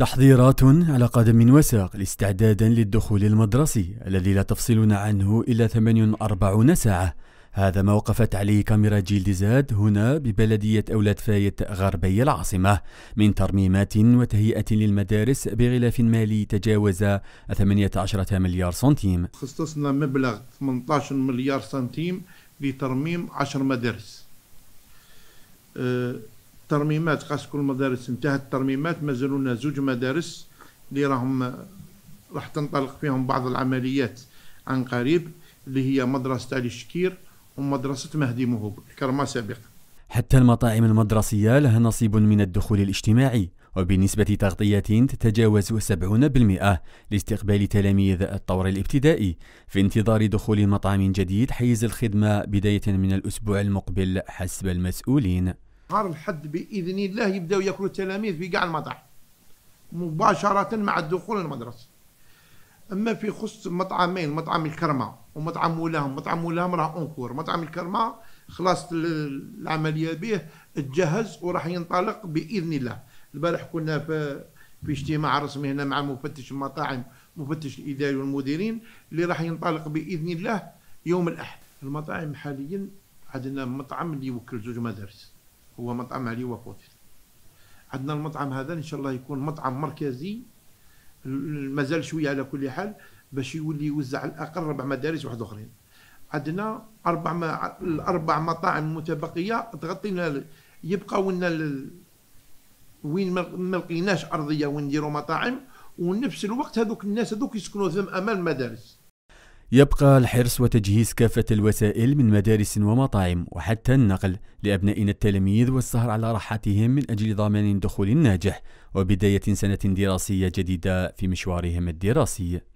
تحضيرات على قدم وساق لاستعدادا للدخول المدرسي الذي لا تفصلنا عنه إلا 48 ساعة. هذا ما وقفت عليه كاميرا جيل دزاد هنا ببلدية أولاد فايت غربي العاصمة من ترميمات وتهيئة للمدارس بغلاف مالي تجاوز 18 مليار سنتيم. خصصنا مبلغ 18 مليار سنتيم لترميم 10 مدارس. ترميمات خاص كل المدارس انتهت الترميمات، مازالوا لنا 2 مدارس اللي راح تنطلق فيهم بعض العمليات عن قريب، اللي هي مدرسة علي الشكير ومدرسة مهدي موهوب كما سابق. حتى المطاعم المدرسية لها نصيب من الدخول الاجتماعي، وبنسبة تغطية تتجاوز 70% لاستقبال تلاميذ الطور الابتدائي، في انتظار دخول مطعم جديد حيز الخدمة بداية من الأسبوع المقبل حسب المسؤولين. نهار الحد بإذن الله يبداو ياكلوا التلاميذ في كاع المطاعم مباشرة مع الدخول المدرسي. أما في خص مطعمين، مطعم الكرمة ومطعم ولاهم، مطعم ولاهم راه أونكور، مطعم الكرمة خلاص العملية به تجهز وراح ينطلق بإذن الله. البارح كنا في اجتماع رسمي هنا مع مفتش المطاعم، مفتش الإداري والمديرين، اللي راح ينطلق بإذن الله يوم الأحد. المطاعم حاليا عندنا مطعم اللي يوكل 2 مدارس هو مطعم علي وفوتي. عندنا المطعم هذا إن شاء الله يكون مطعم مركزي مازال شويه على كل حال باش يولي يوزع على الاقل 4 مدارس واحد اخرين. عندنا 4 مطاعم متبقيه تغطي لنا، يبقاو لنا وين ما لقيناش ارضيه ونديروا مطاعم، ونفس الوقت هذوك الناس هذوك يسكنوا ثم امام المدارس. يبقى الحرص وتجهيز كافة الوسائل من مدارس ومطاعم وحتى النقل لأبنائنا التلاميذ والسهر على راحتهم من أجل ضمان دخول ناجح وبداية سنة دراسية جديدة في مشوارهم الدراسي.